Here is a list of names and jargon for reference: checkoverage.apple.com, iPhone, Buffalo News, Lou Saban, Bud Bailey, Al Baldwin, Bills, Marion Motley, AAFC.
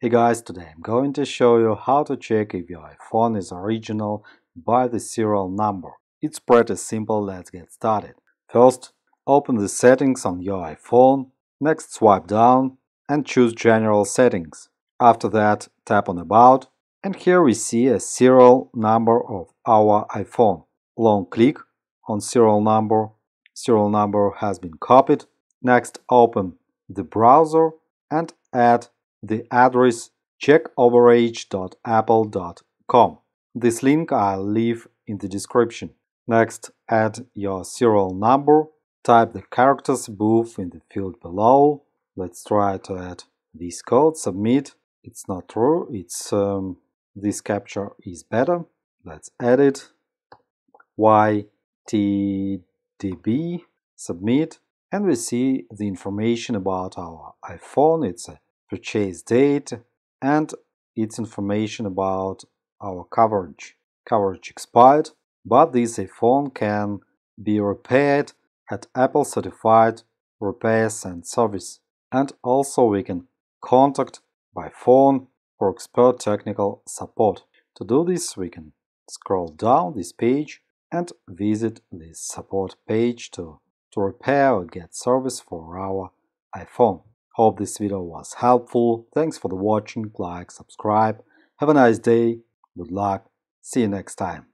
Hey guys, today I'm going to show you how to check if your iPhone is original by the serial number. It's pretty simple, let's get started. First, open the settings on your iPhone, next swipe down and choose General Settings. After that, tap on About, and here we see a serial number of our iPhone. Long click on serial number, has been copied. Next, open the browser and add the address checkoverage.apple.com. This link I'll leave in the description. Next, add your serial number, type the characters above in the field below. Let's try to add this code, submit. It's not true, it's this capture is better. Let's add it, YTDB, submit, and we see the information about our iPhone. It's a purchase date and its information about our coverage. Coverage expired, but this iPhone can be repaired at Apple certified repairs and service. And also we can contact by phone for expert technical support. To do this, we can scroll down this page and visit this support page to repair or get service for our iPhone. Hope this video was helpful. Thanks for watching, like, subscribe. Have a nice day. Good luck. See you next time.